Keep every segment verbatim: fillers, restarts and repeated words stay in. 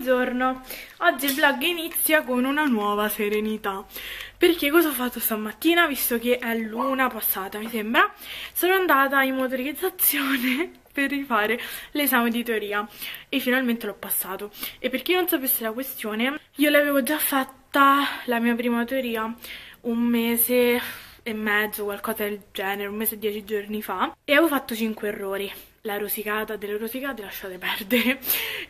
buongiorno. Oggi il vlog inizia con una nuova serenità. Perché cosa ho fatto stamattina? Visto che è l'una passata, mi sembra, sono andata in motorizzazione per rifare l'esame di teoria e finalmente l'ho passato. E per chi non sapesse la questione, io l'avevo già fatta la mia prima teoria un mese e mezzo, qualcosa del genere, un mese e dieci giorni fa, e avevo fatto cinque errori. La rosicata delle rosicate, lasciate perdere.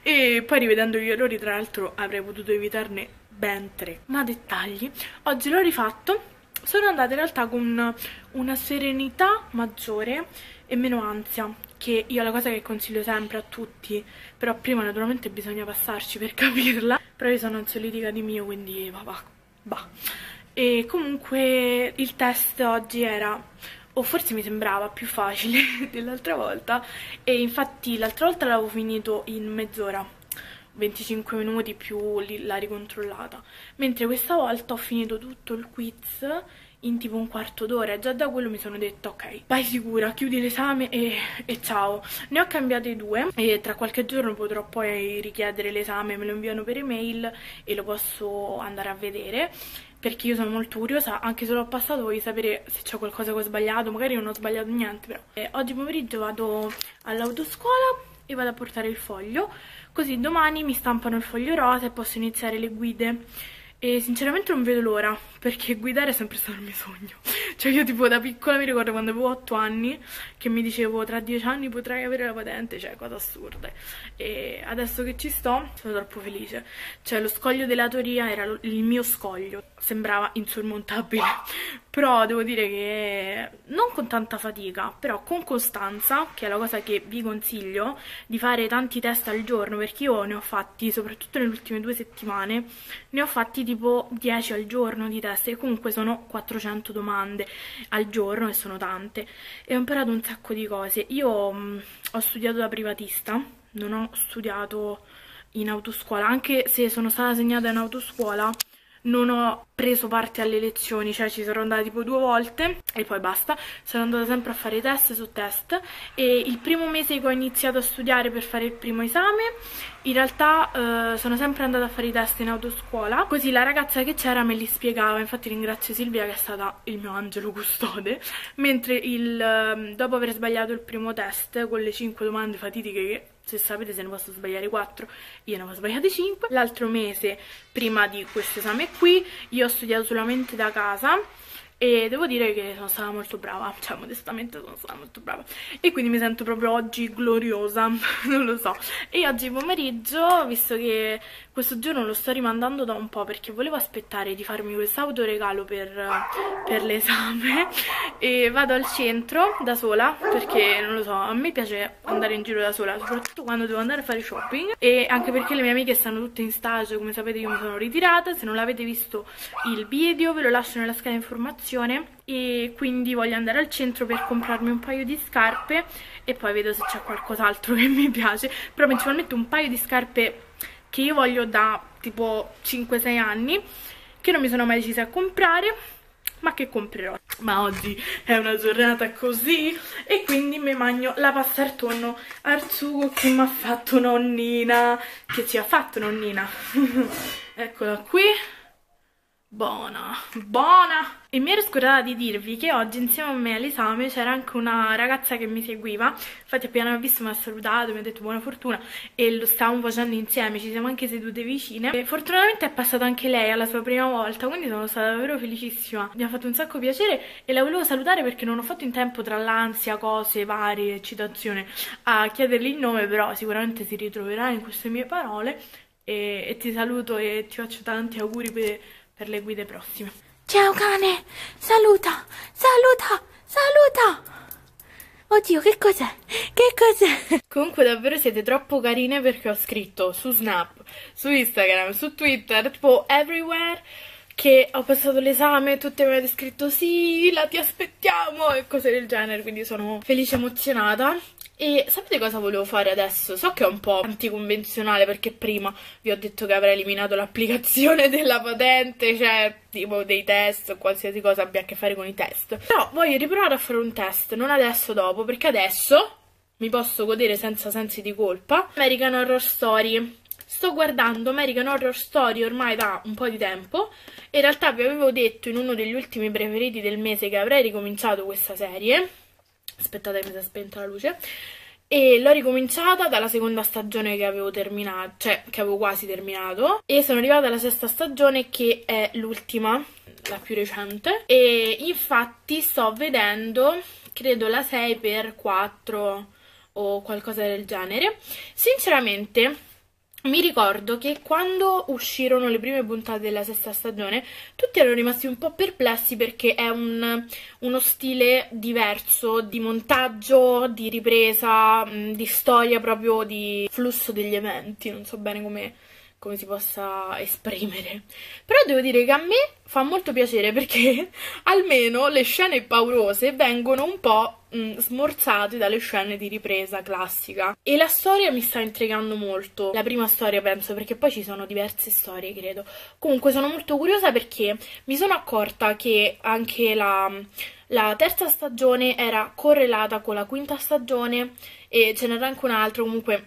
E poi, rivedendo gli errori, tra l'altro avrei potuto evitarne ben tre, ma dettagli. Oggi l'ho rifatto, sono andata in realtà con una serenità maggiore e meno ansia, che io è la cosa che consiglio sempre a tutti, però prima naturalmente bisogna passarci per capirla. Però io sono ansiolitica di mio, quindi va va, va. E comunque il test oggi era, o forse mi sembrava, più facile dell'altra volta, e infatti l'altra volta l'avevo finito in mezz'ora, venticinque minuti più la ricontrollata, mentre questa volta ho finito tutto il quiz in tipo un quarto d'ora. Già da quello mi sono detta: ok, vai sicura, chiudi l'esame e, e ciao. Ne ho cambiati due e tra qualche giorno potrò poi richiedere l'esame, me lo inviano per email e lo posso andare a vedere, perché io sono molto curiosa. Anche se l'ho passato voglio sapere se c'è qualcosa che ho sbagliato. Magari non ho sbagliato niente, però e oggi pomeriggio vado all'autoscuola e vado a portare il foglio, così domani mi stampano il foglio rosa e posso iniziare le guide. E sinceramente non vedo l'ora, perché guidare è sempre stato il mio sogno. Cioè io tipo da piccola mi ricordo quando avevo otto anni che mi dicevo tra dieci anni potrei avere la patente, cioè cosa assurda. E adesso che ci sto sono troppo felice. Cioè lo scoglio della teoria era il mio scoglio, sembrava insormontabile, però devo dire che non con tanta fatica, però con costanza, che è la cosa che vi consiglio, di fare tanti test al giorno, perché io ne ho fatti, soprattutto nelle ultime due settimane, ne ho fatti tipo dieci al giorno di test, e comunque sono quattrocento domande al giorno e sono tante, e ho imparato un sacco di cose. Io mh, ho studiato da privatista, non ho studiato in autoscuola, anche se sono stata segnata in autoscuola non ho preso parte alle lezioni, cioè ci sono andata tipo due volte e poi basta. Sono andata sempre a fare test su test, e il primo mese che ho iniziato a studiare per fare il primo esame in realtà eh, sono sempre andata a fare i test in autoscuola, così la ragazza che c'era me li spiegava. Infatti ringrazio Silvia che è stata il mio angelo custode, mentre il, dopo aver sbagliato il primo test con le cinque domande fatidiche, che se sapete se ne posso sbagliare quattro, io ne ho sbagliate cinque. L'altro mese prima di questo esame qui io ho studiato solamente da casa e devo dire che sono stata molto brava, cioè modestamente sono stata molto brava, e quindi mi sento proprio oggi gloriosa, non lo so. E oggi pomeriggio, visto che questo giorno lo sto rimandando da un po', perché volevo aspettare di farmi quest'autoregalo per, per l'esame, e vado al centro da sola, perché non lo so, a me piace andare in giro da sola, soprattutto quando devo andare a fare shopping, e anche perché le mie amiche stanno tutte in stage, come sapete io mi sono ritirata. Se non l'avete visto il video ve lo lascio nella scheda informazione, e quindi voglio andare al centro per comprarmi un paio di scarpe e poi vedo se c'è qualcos'altro che mi piace, però principalmente un paio di scarpe che io voglio da tipo cinque sei anni, che non mi sono mai decisa a comprare, ma che comprerò. Ma oggi è una giornata così, e quindi mi mangio la pasta al tonno al sugo che mi ha fatto nonnina, che ci ha fatto nonnina. Eccola qui, buona, buona! E mi ero scordata di dirvi che oggi insieme a me all'esame c'era anche una ragazza che mi seguiva. Infatti appena mi ha visto mi ha salutato, mi ha detto buona fortuna, e lo stavamo facendo insieme, ci siamo anche sedute vicine, e fortunatamente è passata anche lei alla sua prima volta, quindi sono stata davvero felicissima, mi ha fatto un sacco piacere, e la volevo salutare perché non ho fatto in tempo, tra l'ansia, cose varie, eccitazione, a chiedergli il nome, però sicuramente si ritroverà in queste mie parole, e, e ti saluto e ti faccio tanti auguri per, per le guide prossime. Ciao cane, saluta, saluta, saluta. Oddio, che cos'è? Che cos'è? Comunque davvero siete troppo carine, perché ho scritto su Snap, su Instagram, su Twitter, tipo everywhere, che ho passato l'esame, tutte mi avete scritto sì, la ti aspettiamo e cose del genere, quindi sono felice, emozionata. E sapete cosa volevo fare adesso? So che è un po' anticonvenzionale, perché prima vi ho detto che avrei eliminato l'applicazione della patente, cioè tipo dei test o qualsiasi cosa abbia a che fare con i test. Però voglio riprovare a fare un test, non adesso, dopo, perché adesso mi posso godere senza sensi di colpa American Horror Story. Sto guardando American Horror Story ormai da un po' di tempo, e in realtà vi avevo detto in uno degli ultimi preferiti del mese che avrei ricominciato questa serie. Aspettate che mi si è spenta la luce. E l'ho ricominciata dalla seconda stagione che avevo terminato, cioè che avevo quasi terminato, e sono arrivata alla sesta stagione che è l'ultima, la più recente, e infatti sto vedendo, credo, la sei per quattro o qualcosa del genere. Sinceramente mi ricordo che quando uscirono le prime puntate della sesta stagione tutti erano rimasti un po' perplessi, perché è un, uno stile diverso di montaggio, di ripresa, di storia, proprio di flusso degli eventi, non so bene come... come si possa esprimere. Però devo dire che a me fa molto piacere, perché almeno le scene paurose vengono un po' mh, smorzate dalle scene di ripresa classica, e la storia mi sta intrigando molto, la prima storia penso, perché poi ci sono diverse storie, credo. Comunque sono molto curiosa, perché mi sono accorta che anche la, la terza stagione era correlata con la quinta stagione, e ce n'era anche un altro, comunque...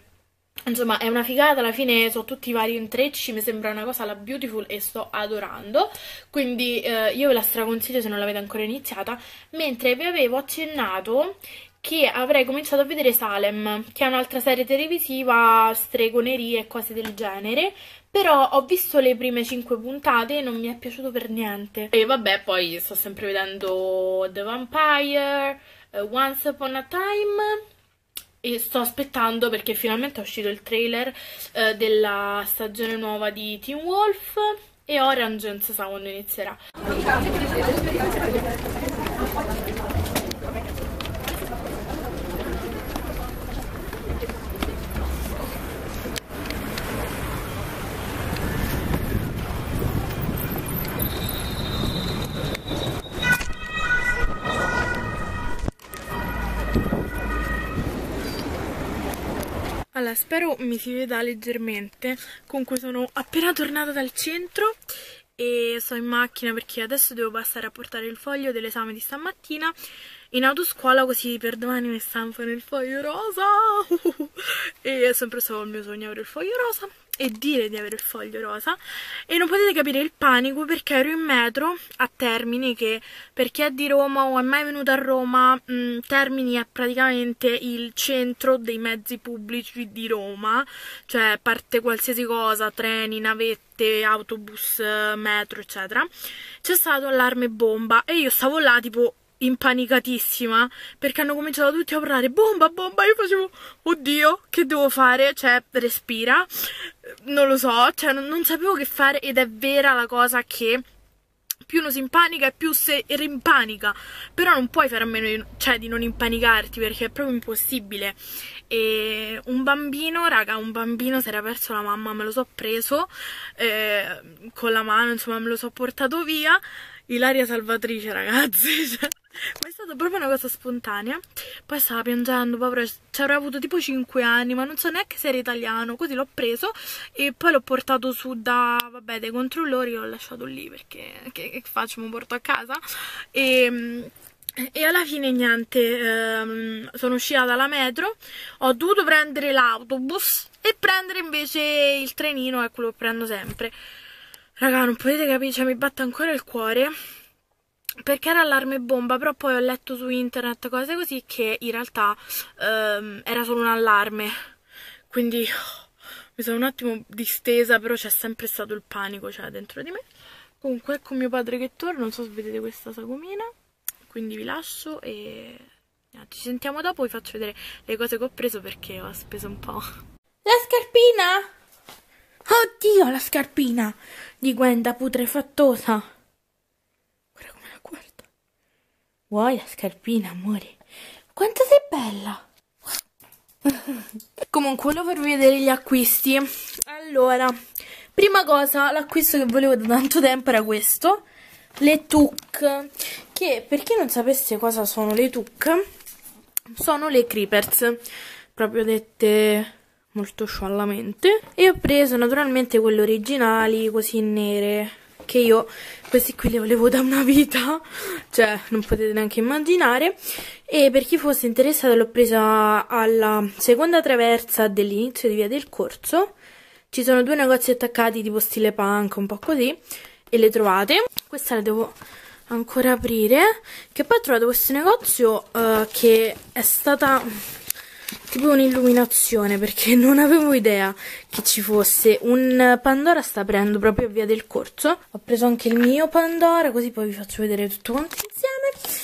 Insomma, è una figata, alla fine sono tutti i vari intrecci, mi sembra una cosa la beautiful e sto adorando, quindi eh, io ve la straconsiglio se non l'avete ancora iniziata. Mentre vi avevo accennato che avrei cominciato a vedere Salem, che è un'altra serie televisiva, stregonerie e cose del genere, però ho visto le prime cinque puntate e non mi è piaciuto per niente. E vabbè, poi sto sempre vedendo The Vampire, uh, Once Upon a Time... E sto aspettando, perché finalmente è uscito il trailer eh, della stagione nuova di Teen Wolf, e Orange non si sa quando inizierà. Allora, spero mi si veda leggermente. Comunque sono appena tornata dal centro e sto in macchina, perché adesso devo passare a portare il foglio dell'esame di stamattina in autoscuola, così per domani mi stampano il foglio rosa. E è sempre stato il mio sogno avere il foglio rosa e dire di avere il foglio rosa, e non potete capire il panico, perché ero in metro a Termini, che per chi è di Roma o è mai venuto a Roma, mh, Termini è praticamente il centro dei mezzi pubblici di Roma, cioè parte qualsiasi cosa, treni, navette, autobus, metro, eccetera. C'è stato allarme bomba e io stavo là tipo impanicatissima, perché hanno cominciato tutti a urlare bomba, bomba. Io facevo oddio, che devo fare, cioè respira, non lo so, cioè non, non sapevo che fare. Ed è vera la cosa che più uno si impanica e più si rimpanica, però non puoi fare a meno di, cioè, di non impanicarti, perché è proprio impossibile. E un bambino, raga, un bambino si era perso la mamma, me lo so preso eh, con la mano, insomma me lo so portato via. Ilaria Salvatrice, ragazzi, cioè, ma è stata proprio una cosa spontanea. Poi stava piangendo, proprio, ci avrei avuto tipo cinque anni, ma non so neanche se era italiano, così l'ho preso e poi l'ho portato su da, vabbè, dei controllori, l'ho lasciato lì, perché che, che faccio, mi porto a casa. E... E alla fine niente, ehm, sono uscita dalla metro, ho dovuto prendere l'autobus e prendere invece il trenino, è quello che prendo sempre. Raga, non potete capire, cioè mi batte ancora il cuore, perché era allarme bomba, però poi ho letto su internet cose così che in realtà ehm, era solo un allarme, quindi oh, mi sono un attimo distesa, però c'è sempre stato il panico, cioè, dentro di me. Comunque ecco mio padre che torna, non so se vedete questa sagomina. Quindi vi lascio e ci sentiamo dopo, vi faccio vedere le cose che ho preso, perché ho speso un po'. La scarpina! Oddio, la scarpina di Gwenda putrefattosa! Guarda come la guarda. Vuoi la scarpina, amore? Quanto sei bella! Comunque, volevo farvi vedere gli acquisti. Allora, prima cosa, l'acquisto che volevo da tanto tempo era questo. Le T U C, che per chi non sapesse cosa sono le T U C, sono le creepers, proprio dette molto sciallamente, e ho preso naturalmente quelle originali, così nere, che io questi qui li volevo da una vita, cioè non potete neanche immaginare. E per chi fosse interessato l'ho presa alla seconda traversa dell'inizio di Via del Corso, Ci sono due negozi attaccati tipo stile punk, un po' così, e le trovate. Questa la devo ancora aprire, che poi ho trovato questo negozio uh, che è stata tipo un'illuminazione, perché non avevo idea che ci fosse. Un Pandora sta aprendo proprio a Via del Corso. Ho preso anche il mio Pandora, così poi vi faccio vedere tutto quanto insieme.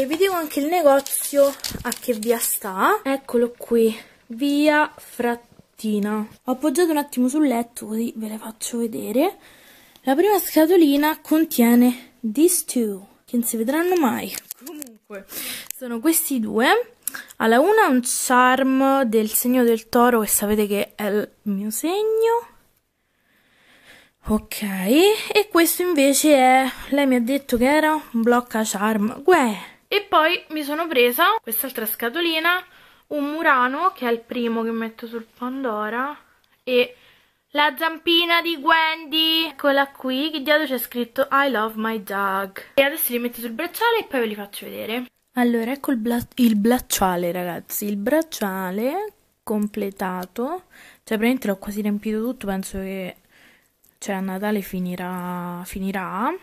E vi dico anche il negozio a che via sta. Eccolo qui, Via Frattina. Ho appoggiato un attimo sul letto così ve le faccio vedere. La prima scatolina contiene these two, che non si vedranno mai. Comunque, sono questi due. Alla una un charm del segno del toro, che sapete che è il mio segno. Ok, e questo invece è, lei mi ha detto che era un blocca charm. Guè! E poi mi sono presa quest'altra scatolina, un Murano, che è il primo che metto sul Pandora, e la zampina di Wendy, eccola qui, che dietro c'è scritto I love my dog. E adesso li metto sul bracciale e poi ve li faccio vedere. Allora, ecco il, bla il bracciale, ragazzi, il bracciale completato, cioè praticamente l'ho quasi riempito tutto, penso che... cioè a Natale finirà, finirà,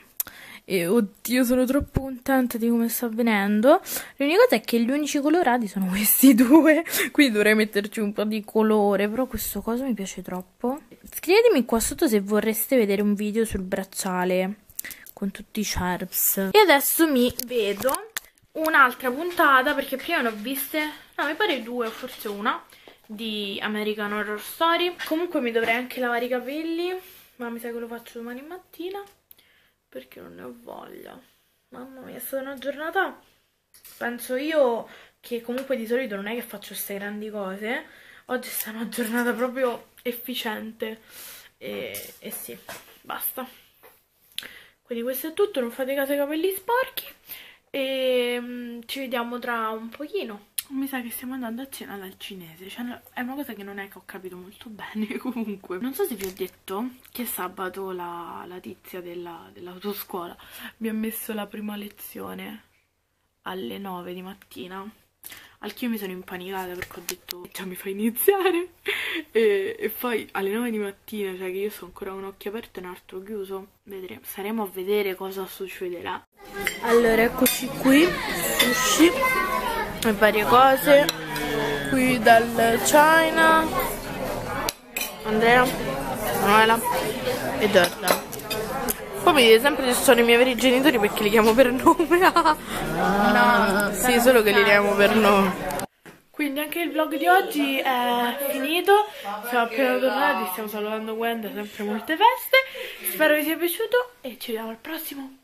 e oddio sono troppo contenta di come sta avvenendo. L'unica cosa è che gli unici colorati sono questi due, quindi dovrei metterci un po' di colore, però questo coso mi piace troppo. Scrivetemi qua sotto se vorreste vedere un video sul bracciale con tutti i charms. E adesso mi vedo un'altra puntata, perché prima ne ho viste, no mi pare due o forse una, di American Horror Story. Comunque mi dovrei anche lavare i capelli, ma mi sa che lo faccio domani mattina, perché non ne ho voglia. Mamma mia, è stata una giornata, penso io, che comunque di solito non è che faccio queste grandi cose. Oggi è stata una giornata proprio efficiente. E, e sì, basta. Quindi questo è tutto, non fate caso ai capelli sporchi. E um, ci vediamo tra un pochino. Mi sa che stiamo andando a cena dal cinese, cioè è una cosa che non è che ho capito molto bene. Comunque, non so se vi ho detto che sabato la, la tizia della, dell'autoscuola mi ha messo la prima lezione alle nove di mattina, al che io mi sono impanicata perché ho detto già mi fa iniziare e, e poi alle nove di mattina, cioè che io sono ancora un occhio aperto e un altro chiuso. Vedremo, saremo a vedere cosa succederà. Allora, eccoci qui, sushi e varie cose, qui dal China, Andrea, Manuela e Giorgia. Poi mi dite sempre se sono i miei veri genitori perché li chiamo per nome. No, sì, solo che li chiamo per nome. Quindi anche il vlog di oggi è finito, siamo appena tornati, stiamo salutando Wendy, sempre molte feste. Spero vi sia piaciuto e ci vediamo al prossimo.